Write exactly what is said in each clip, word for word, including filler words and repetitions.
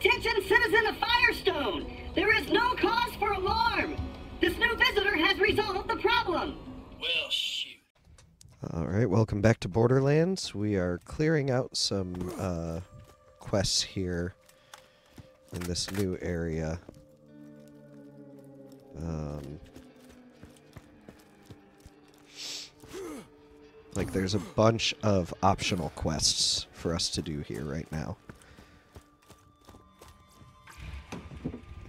Attention citizen of Firestone! There is no cause for alarm! This new visitor has resolved the problem! Well, shoot. Alright, welcome back to Borderlands. We are clearing out some uh, quests here in this new area. Um, like, there's a bunch of optional quests for us to do here right now.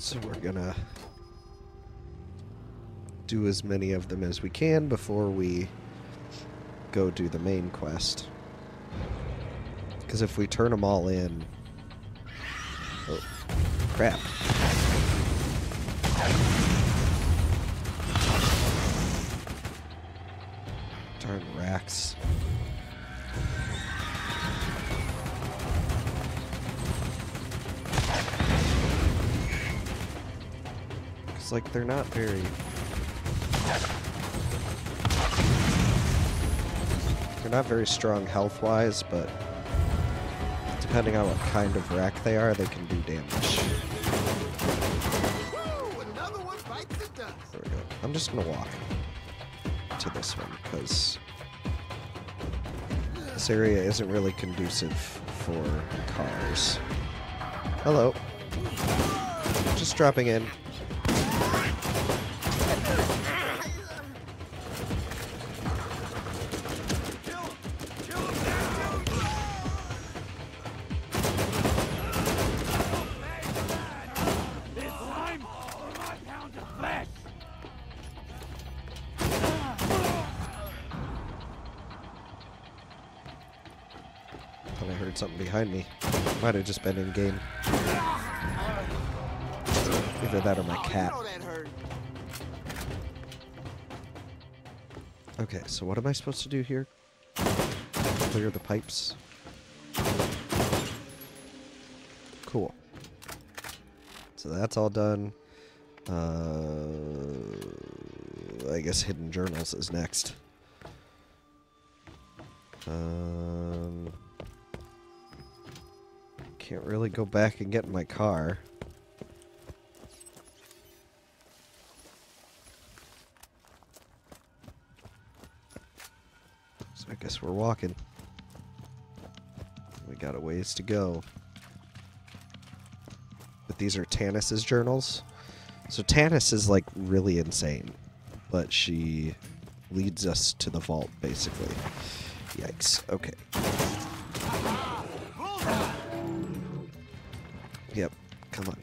So we're gonna do as many of them as we can before we go do the main quest. Because if we turn them all in... Oh, crap. Darn racks. It's like they're not very... They're not very strong health-wise, but depending on what kind of rack they are, they can do damage. Woo, another one bites the dust. There we go. I'm just gonna walk to this one because this area isn't really conducive for cars. Hello. Just dropping in. Behind me. Might have just been in game. Either that or my cat. Okay, so what am I supposed to do here? Clear the pipes. Cool. So that's all done. Uh, I guess Hidden Journals is next. Um... Can't really go back and get in my car. So I guess we're walking. We got a ways to go. But these are Tannis's journals. So Tannis is like really insane, but she leads us to the vault basically. Yikes. Okay. Yep, come on.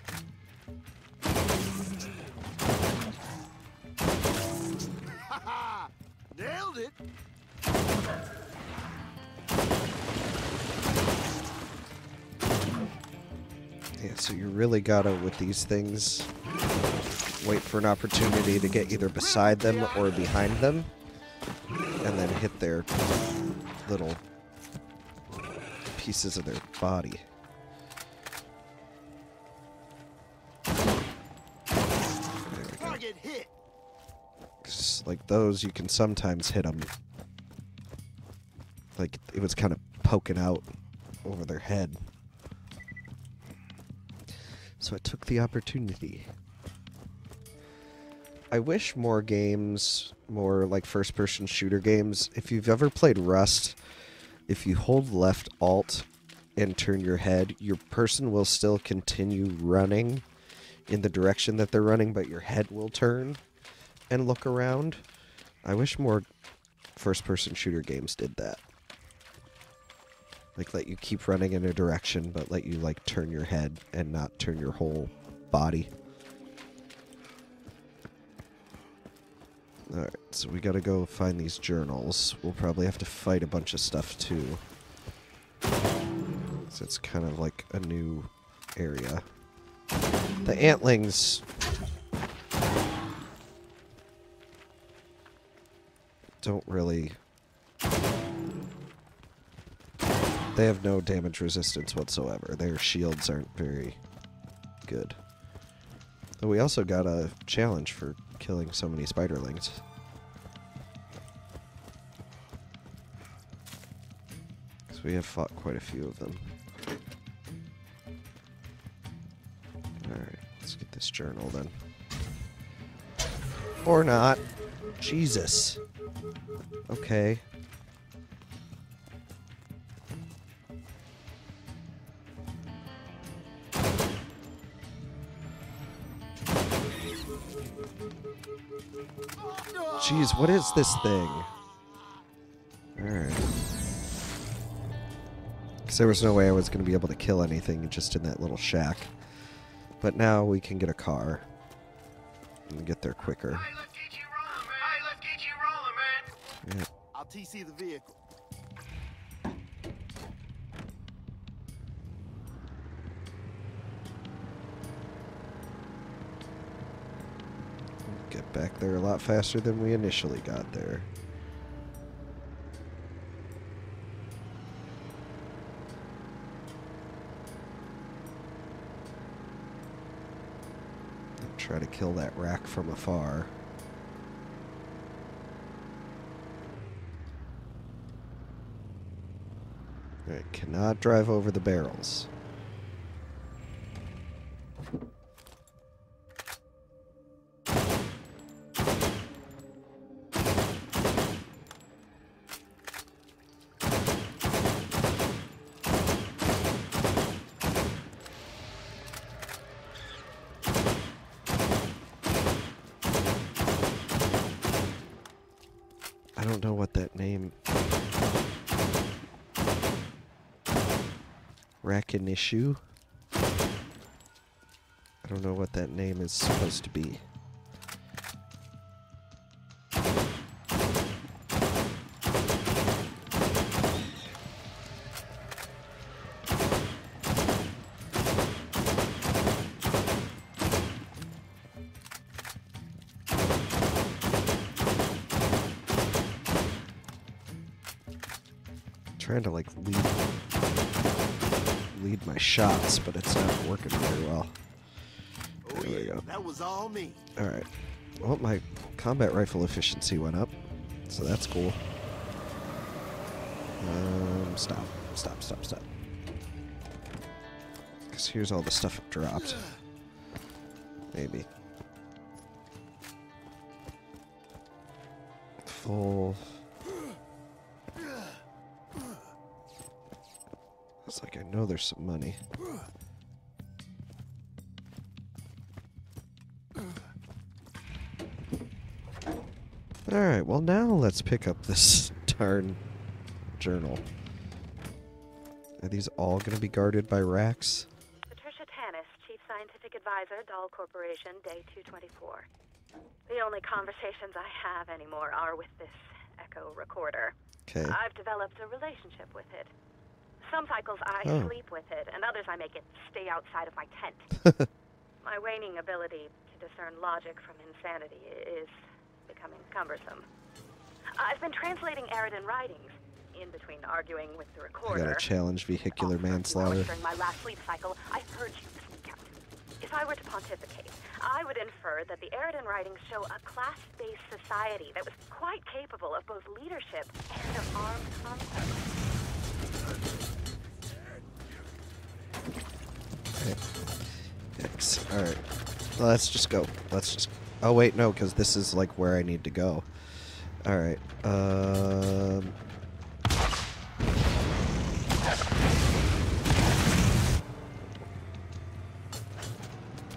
Nailed it. Yeah, so you really gotta, with these things, wait for an opportunity to get either beside them or behind them, and then hit their little pieces of their body. Like those, you can sometimes hit them. Like, it was kind of poking out over their head. So I took the opportunity. I wish more games, more like first-person shooter games, if you've ever played Rust, if you hold left-alt and turn your head, your person will still continue running in the direction that they're running, but your head will turn and look around. I wish more first-person shooter games did that. Like, let you keep running in a direction, but let you, like, turn your head and not turn your whole body. Alright, so we gotta go find these journals. We'll probably have to fight a bunch of stuff, too. So it's kind of like a new area. The antlings... don't really... They have no damage resistance whatsoever. Their shields aren't very good. But we also got a challenge for killing so many spiderlings. Because we have fought quite a few of them. this journal then. Or not. Jesus. Okay. Jeez, what is this thing? Alright. Because there was no way I was going to be able to kill anything just in that little shack. But now we can get a car. And get there quicker. Yeah. I'll T C the vehicle. Get back there a lot faster than we initially got there. I'll try to kill that rack from afar. I cannot drive over the barrels. I don't know what that name... Rackanissue? I don't know what that name is supposed to be. I'm trying to like leave lead my shots, but it's not working very well. There we go. That was all me. All right. Well, my combat rifle efficiency went up, so that's cool. Um, stop, stop, stop, stop. Because here's all the stuff I've dropped. Maybe. Full... It's like I know there's some money. Alright, well now let's pick up this darn journal. Are these all going to be guarded by racks? Patricia Tannis, Chief Scientific Advisor, Dahl Corporation, Day two twenty-four. The only conversations I have anymore are with this Echo Recorder. Okay. I've developed a relationship with it. Some cycles I oh. sleep with it, and others I make it stay outside of my tent. My waning ability to discern logic from insanity is becoming cumbersome. I've been translating Eridian writings in between arguing with the recorder. I gotta challenge vehicular manslaughter. During my last sleep cycle, I heard you speak out. If I were to pontificate, I would infer that the Eridian writings show a class-based society that was quite capable of both leadership and of armed conflict. Thanks. Alright. Let's just go. Let's just... Oh, wait, no, because this is, like, where I need to go. Alright. Um...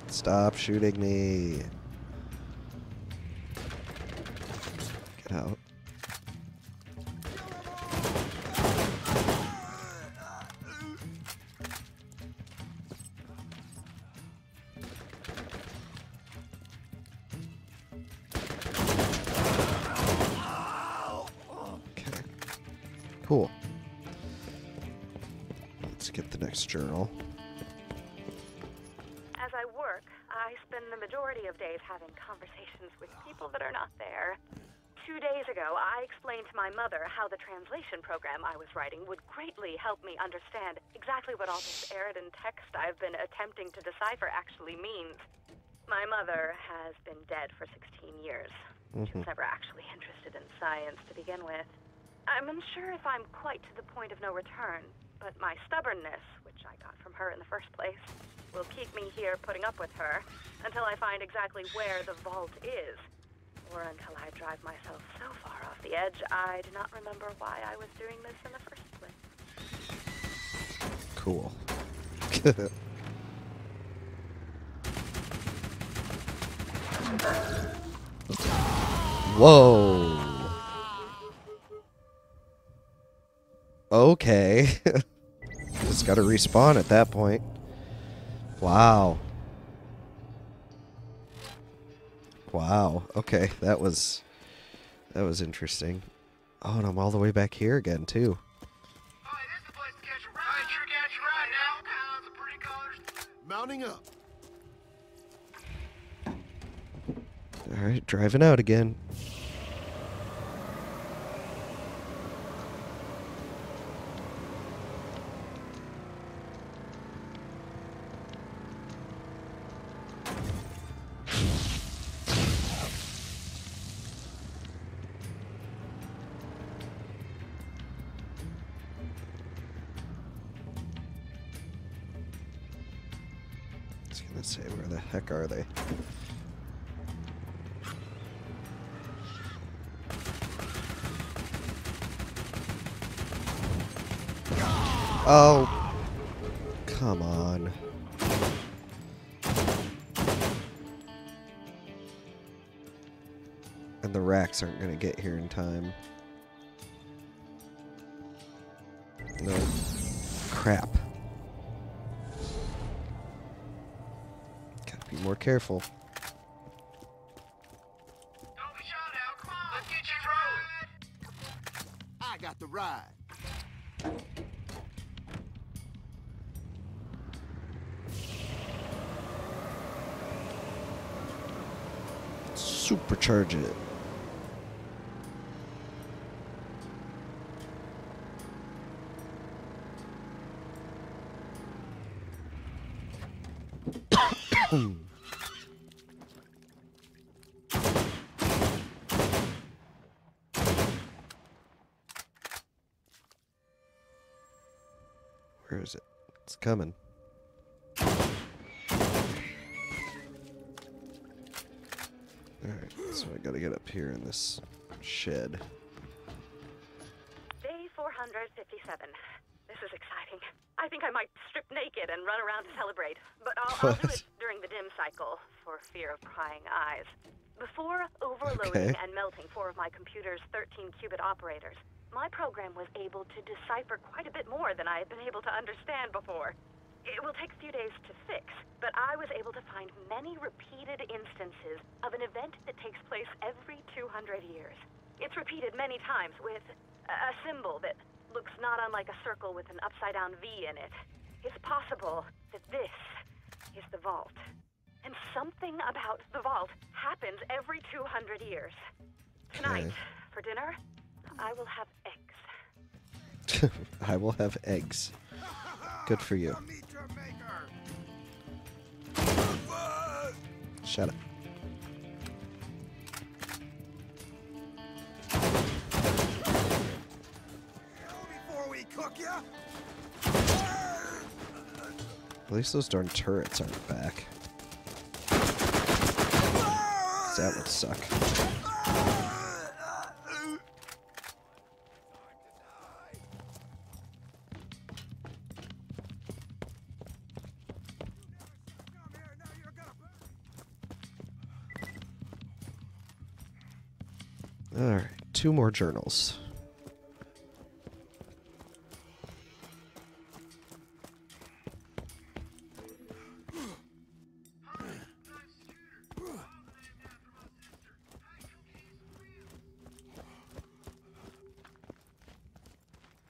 Stop shooting me. Get out. Cool. Let's get the next journal. As I work, I spend the majority of days having conversations with people that are not there. Two days ago, I explained to my mother how the translation program I was writing would greatly help me understand exactly what all this Eridian text I've been attempting to decipher actually means. My mother has been dead for sixteen years. Mm-hmm. She was never actually interested in science to begin with. I'm unsure if I'm quite to the point of no return, but my stubbornness, which I got from her in the first place, will keep me here putting up with her until I find exactly where the vault is, or until I drive myself so far off the edge I do not remember why I was doing this in the first place. Cool. Whoa. Okay. Just gotta respawn at that point. Wow. Wow. Okay, that was that was interesting. Oh, and I'm all the way back here again too. Mounting up. All right, driving out again. Are they? Oh, come on. And the racks aren't going to get here in time. No. Crap. More careful. Don't be shot out. Come on. Let's get you rolling. I got the ride. Supercharge it. Where is it? It's coming. All right, so I gotta get up here in this shed. Day four hundred fifty-seven. This is exciting. I think I might strip naked and run around to celebrate, but I'll, I'll do it during the dim cycle for fear of prying eyes. Before overloading okay. and melting four of my computer's thirteen qubit operators, my program was able to decipher quite a bit more than I had been able to understand before. It will take a few days to fix, but I was able to find many repeated instances of an event that takes place every two hundred years. It's repeated many times with a symbol that looks not unlike a circle with an upside-down V in it. It's possible that this is the vault. And something about the vault happens every two hundred years. Tonight, okay. for dinner, I will have eggs. I will have eggs. Good for you. Shut up. Before we cook you. At least those darn turrets aren't back. That would suck. Two more journals.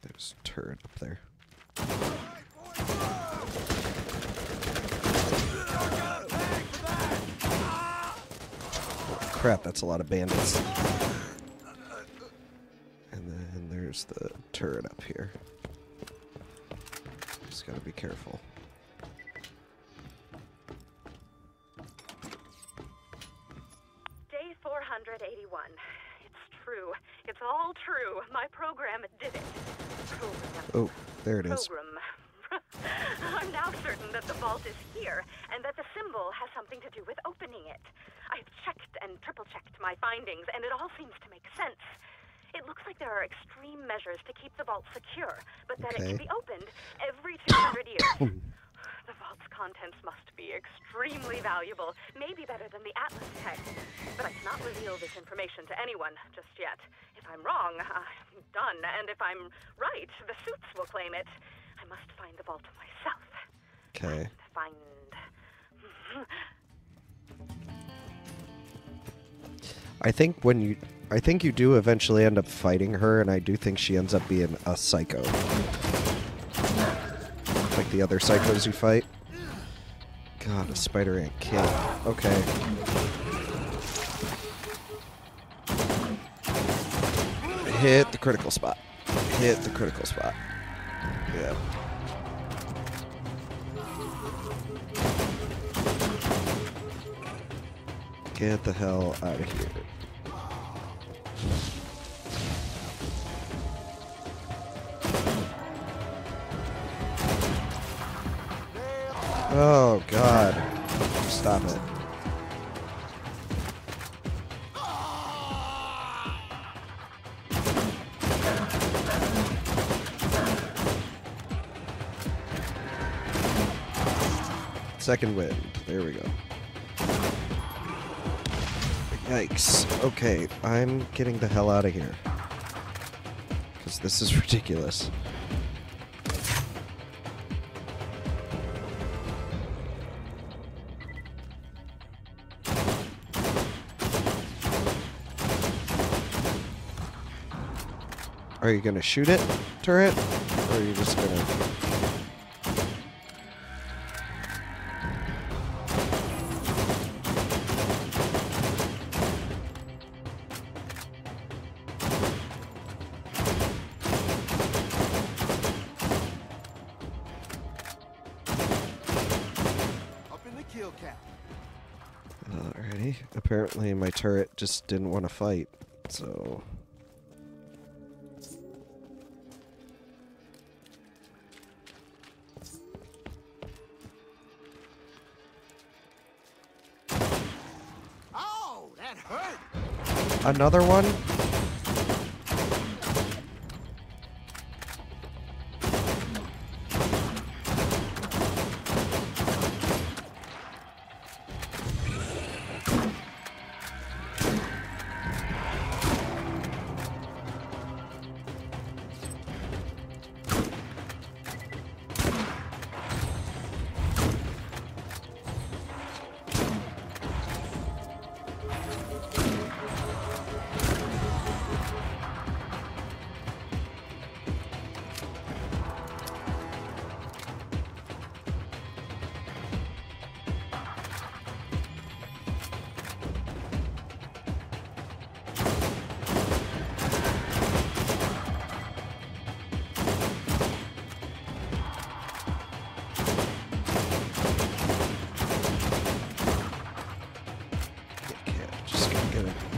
There's a turret up there. Crap, that's a lot of bandits. The turret up here. Just gotta be careful. Day four hundred eighty-one. It's true. It's all true. My program did it. Program. Oh, there it is. Program. I'm I'm now certain that the vault is here, and that the symbol has something to do with opening it. I've checked and triple-checked my findings, and it all seems to make sense. It looks like there are extreme measures to keep the vault secure, but that okay. it can be opened every two hundred years. The vault's contents must be extremely valuable, maybe better than the Atlas text. But I cannot reveal this information to anyone just yet. If I'm wrong, I'm done, and if I'm right, the suits will claim it. I must find the vault myself. Okay. Find. find. I think when you, I think you do eventually end up fighting her, and I do think she ends up being a psycho. Like the other psychos you fight. God, a spider ant kid. Okay. Hit the critical spot. Hit the critical spot. Yeah. Get the hell out of here. Oh, God. Stop it. Second wind. There we go. Yikes. Okay, I'm getting the hell out of here. Because this is ridiculous. Are you gonna shoot it, turret? Or are you just gonna... Up in the kill cap. Alrighty. Apparently my turret just didn't want to fight, so... Another one?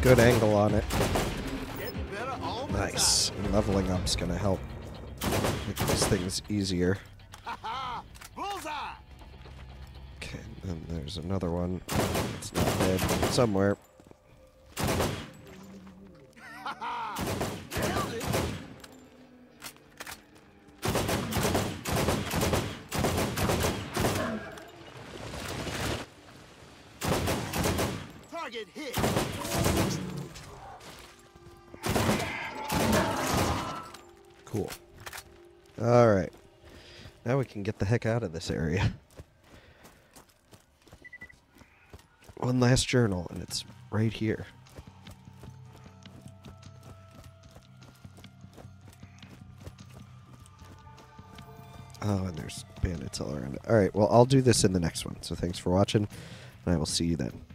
Good angle on it. Nice. And leveling up's gonna help make these things easier. Okay, and then there's another one. It's not dead. Somewhere. Target hit. Cool. Alright. Now we can get the heck out of this area. One last journal, and it's right here. Oh, and there's bandits all around it. Alright, well, I'll do this in the next one. So thanks for watching, and I will see you then.